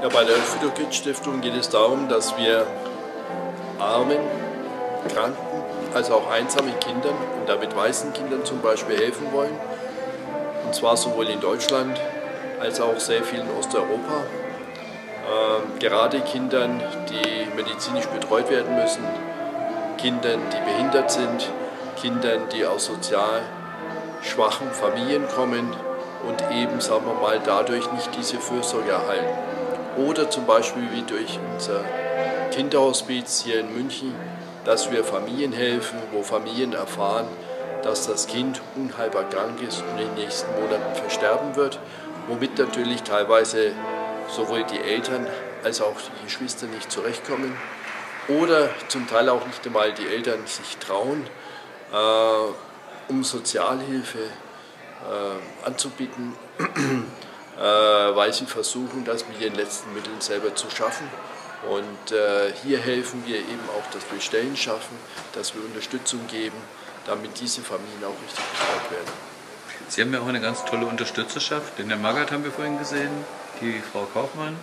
Ja, bei der Phytokids Stiftung geht es darum, dass wir armen, kranken, also auch einsamen Kindern und damit weißen Kindern zum Beispiel helfen wollen. Und zwar sowohl in Deutschland als auch sehr viel in Osteuropa. Gerade Kindern, die medizinisch betreut werden müssen, Kindern, die behindert sind, Kindern, die aus sozial schwachen Familien kommen und eben, sagen wir mal, dadurch nicht diese Fürsorge erhalten. Oder zum Beispiel wie durch unser Kinderhospiz hier in München, dass wir Familien helfen, wo Familien erfahren, dass das Kind unheilbar krank ist und in den nächsten Monaten versterben wird, womit natürlich teilweise sowohl die Eltern als auch die Geschwister nicht zurechtkommen oder zum Teil auch nicht einmal die Eltern sich trauen, um Sozialhilfe anzubieten, weil sie versuchen, das mit ihren letzten Mitteln selber zu schaffen. Und hier helfen wir eben auch, dass wir Stellen schaffen, dass wir Unterstützung geben, damit diese Familien auch richtig betreut werden. Sie haben ja auch eine ganz tolle Unterstützerschaft. In der Magath haben wir vorhin gesehen, die Frau Kaufmann.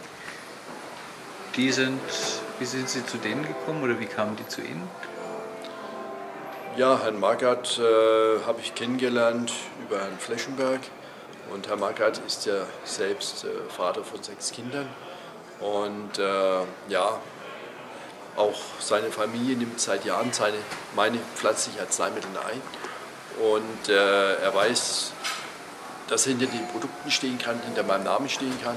Wie sind Sie zu denen gekommen oder wie kamen die zu Ihnen? Ja, Herrn Magath habe ich kennengelernt über Herrn Flächenberg. Und Herr Magath ist ja selbst Vater von 6 Kindern. Und ja, auch seine Familie nimmt seit Jahren meine pflanzlichen Arzneimittel ein. Und er weiß, dass hinter den Produkten stehen kann, hinter meinem Namen stehen kann.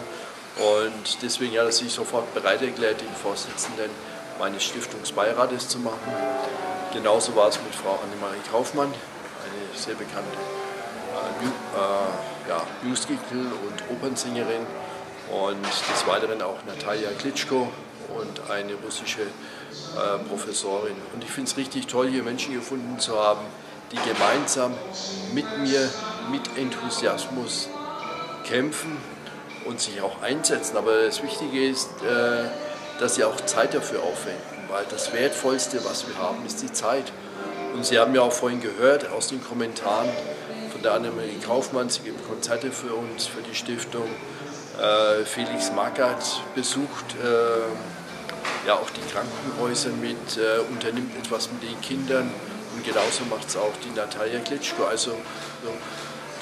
Und deswegen hat er sich sofort bereit erklärt, den Vorsitzenden meines Stiftungsbeirates zu machen. Genauso war es mit Frau Annemarie Kaufmann, eine sehr bekannte Musical- und Opernsängerin. Und des Weiteren auch Natalia Klitschko und eine russische Professorin. Und ich finde es richtig toll, hier Menschen gefunden zu haben, die gemeinsam mit mir, mit Enthusiasmus kämpfen und sich auch einsetzen. Aber das Wichtige ist, dass sie auch Zeit dafür aufwenden, weil das Wertvollste, was wir haben, ist die Zeit. Und Sie haben ja auch vorhin gehört aus den Kommentaren von der Annemarie Kaufmann, sie gibt Konzerte für uns, für die Stiftung. Felix Magath besucht ja auch die Krankenhäuser mit, unternimmt etwas mit den Kindern. Und genauso macht es auch die Natalia Klitschko. Also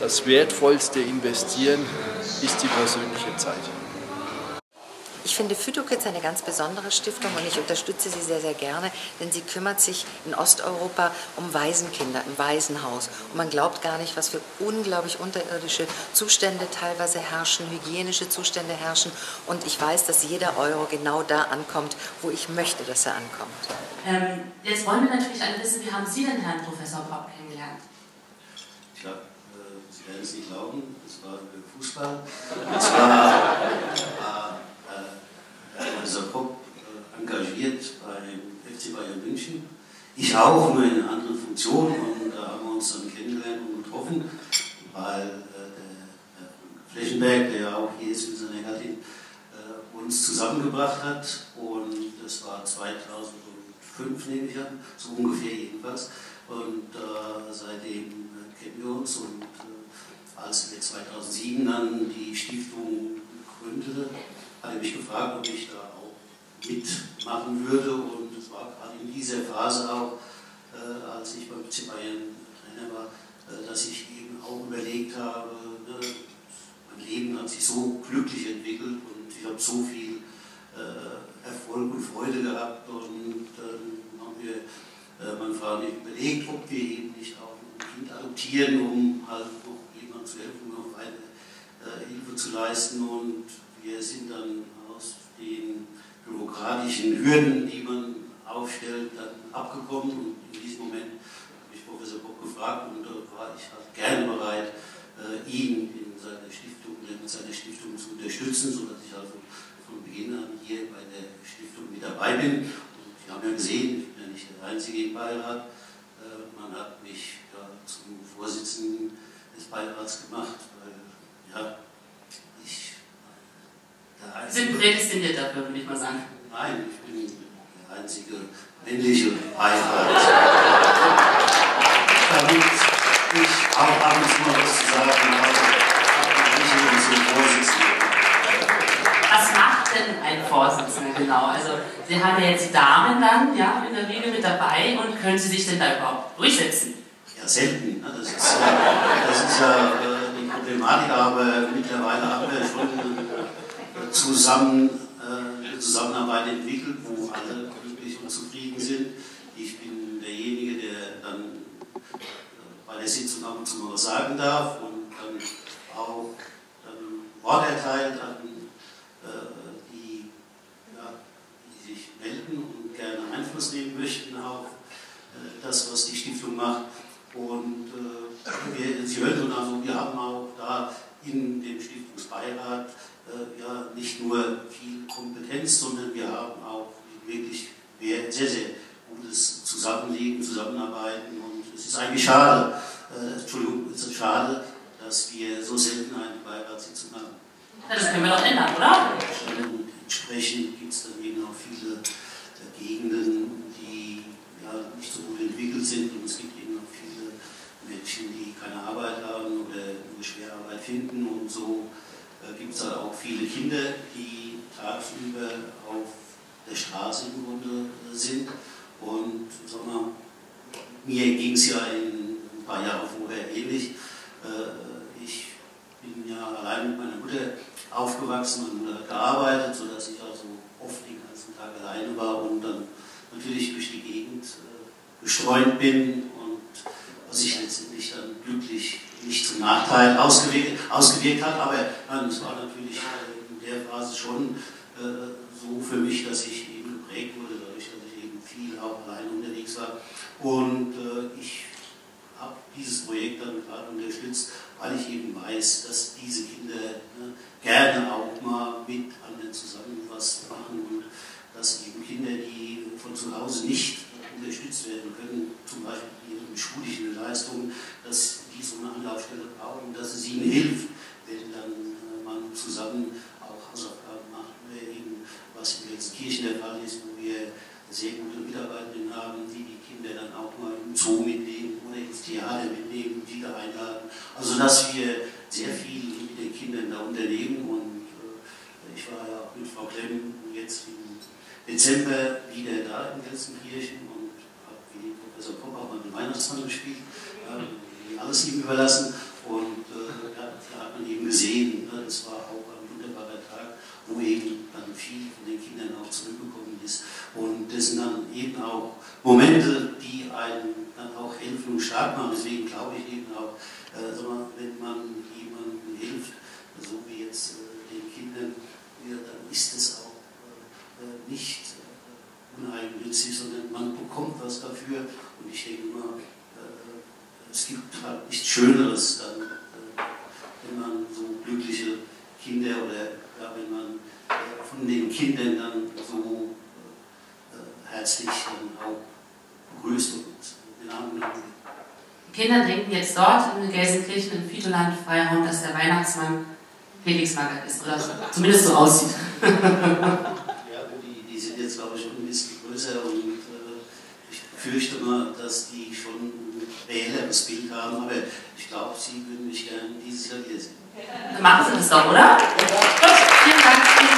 das wertvollste Investieren ist die persönliche Zeit. Ich finde Phytokids eine ganz besondere Stiftung und ich unterstütze sie sehr, sehr gerne, denn sie kümmert sich in Osteuropa um Waisenkinder im Waisenhaus. Und man glaubt gar nicht, was für unglaublich unterirdische Zustände teilweise herrschen, hygienische Zustände herrschen. Und ich weiß, dass jeder Euro genau da ankommt, wo ich möchte, dass er ankommt. Jetzt wollen wir natürlich alle wissen, wie haben Sie denn Herrn Professor Bock kennengelernt? Ich glaube, Sie werden es nicht glauben, das war Fußball. Das war Professor Kopp engagiert beim FC Bayern München. Ich auch, nur in einer anderen Funktion, und da haben wir uns dann kennengelernt und getroffen, weil der Flächenberg, der ja auch hier ist mit seiner Gattin, uns zusammengebracht hat, und das war 2005, nehme ich an, so ungefähr jedenfalls, und seitdem kennen wir uns, und als wir 2007 dann die Stiftung gründete, hat er mich gefragt, ob ich da auch mitmachen würde, und es war gerade in dieser Phase auch, als ich beim FC Bayern Trainer war, dass ich eben auch überlegt habe, mein Leben hat sich so glücklich entwickelt und ich habe so viel Erfolg und Freude gehabt, und dann haben wir, meine Frau und ich, überlegt, ob wir eben nicht auch ein Kind adoptieren, um halt noch jemandem zu helfen, um noch eine Hilfe zu leisten, und wir sind dann aus den bürokratischen Hürden, die man aufstellt, dann abgekommen, und in diesem Moment habe ich Professor Bock gefragt, und da war ich halt gerne bereit, ihn in seiner Stiftung, zu unterstützen, sodass ich also von Beginn an hier bei der Stiftung mit dabei bin. Und wir haben ja gesehen, ich bin ja nicht der Einzige im Beirat, man hat mich ja zum Vorsitzenden des Beirats gemacht, weil ja, sind prädestiniert dafür, würde ich mal sagen. Nein, ich bin der einzige männliche Beirat. Damit ich auch ab und zu mal was zu sagen habe, ich bin so Vorsitzender. Was macht denn ein Vorsitzender genau? Also Sie haben ja jetzt Damen dann ja, in der Regel mit dabei und können Sie sich denn da überhaupt durchsetzen? Ja, selten. Ne? Das ist ja die Problematik, aber mittlerweile haben wir schon eine Zusammenarbeit entwickelt, wo alle glücklich und zufrieden sind. Ich bin derjenige, der dann bei der Sitzung ab und zu mal was sagen darf und dann auch Wort erteilt an die, ja, die sich melden und gerne Einfluss nehmen möchten auf das, was die Stiftung macht. Und Sie hören schon, also wir haben auch da in dem Stiftungsbeirat ja nicht nur viel Kompetenz, sondern wir haben auch wirklich sehr, sehr gutes Zusammenleben, Zusammenarbeiten. Und es ist eigentlich schade, Entschuldigung, es ist schade, dass wir so selten eine Beiratssitzung haben. Das können wir doch ändern, oder? Und entsprechend gibt es dann eben auch viele Gegenden, die ja, nicht so gut entwickelt sind, und es gibt eben auch viele Menschen, die keine Arbeit haben oder nur schwer Arbeit finden, und so gibt es halt auch viele Kinder, die tagsüber auf der Straße im Grunde sind, und sagen wir, mir ging es ja in ein paar Jahren vorher ähnlich. Ich bin ja allein mit meiner Mutter aufgewachsen und gearbeitet, sodass ich also oft den ganzen Tag alleine war und dann natürlich durch die Gegend gestreut bin, und was sich letztendlich dann glücklich nicht zum Nachteil ausgewirkt hat, aber nein, es war natürlich in der Phase schon so für mich, dass ich eben geprägt wurde, dadurch, dass ich eben viel auch alleine unterwegs war, und ich habe dieses Projekt dann gerade unterstützt, weil ich eben weiß, dass diese Kinder gerne auch mal mit anderen zusammen was machen, und dass eben Kinder, die von zu Hause nicht unterstützt werden können, zum Beispiel ihren schulischen Leistungen, dass die so eine Anlaufstelle brauchen, dass es ihnen hilft, wenn dann man zusammen auch Hausaufgaben macht, eben, was in Gelsenkirchen der Fall ist, wo wir sehr gute Mitarbeitenden haben, die die Kinder dann auch mal im Zoo mitnehmen oder ins Theater mitnehmen, die da einladen. Also dass wir sehr viel mit den Kindern da unternehmen, und ich war ja auch mit Frau Klemm jetzt im Dezember wieder da in Gelsenkirchen und habe wie Professor Kopp auch mal den Weihnachtsmann gespielt, alles ihm überlassen, und da hat man eben gesehen, das war auch ein wunderbarer Tag, wo eben dann viel von den Kindern auch zurückgekommen ist. Und das sind dann eben auch Momente, die einen dann auch helfen und stark machen. Deswegen glaube ich eben auch, wenn man jemandem hilft, so wie jetzt den Kindern, dann ist es auch nicht uneigennützig, sondern man bekommt was dafür. Und ich denke immer, es gibt halt nichts Schöneres, dann, wenn man so glückliche Kinder oder ja, wenn man von den Kindern dann so herzlich dann auch begrüßt und den Namen genommen wird. Die Kinder denken jetzt dort in Gelsenkirchen, im Fiedeland, Freiraum, dass der Weihnachtsmann Felix Magath ist, oder zumindest so aussieht. Ja, die sind jetzt, glaube ich, schon ein bisschen größer, und ich fürchte mal, dass die schon ein reelleres Bild haben, aber ich glaube, sie würden mich gerne dieses Jahr hier sehen. Dann machen Sie das doch, oder? Ja. Gut, vielen Dank.